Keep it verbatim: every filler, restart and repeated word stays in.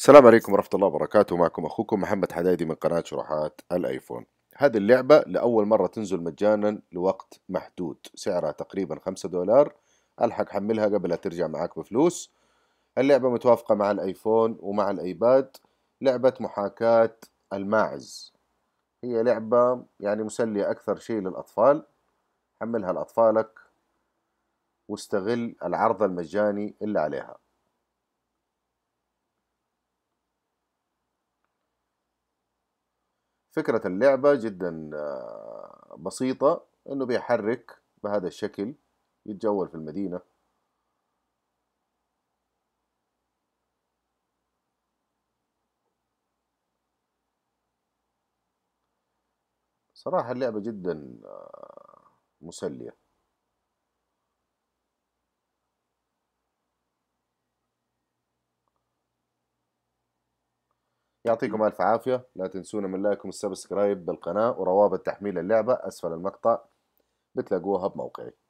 السلام عليكم ورحمة الله وبركاته. معكم أخوكم محمد حدادي من قناة شروحات الأيفون. هذه اللعبة لأول مرة تنزل مجانا لوقت محدود، سعرها تقريبا خمسة دولار. ألحق حملها قبل لا ترجع معاك بفلوس. اللعبة متوافقة مع الأيفون ومع الأيباد، لعبة محاكاة الماعز. هي لعبة يعني مسلية أكثر شيء للأطفال، حملها لأطفالك واستغل العرض المجاني اللي عليها. فكرة اللعبة جدا بسيطة، انه بيحرك بهذا الشكل يتجول في المدينة. صراحة اللعبة جدا مسلية. يعطيكم ألف عافية. لا تنسونا من لايكم والسبسكرايب بالقناة، وروابط تحميل اللعبة أسفل المقطع بتلاقوها بموقعي.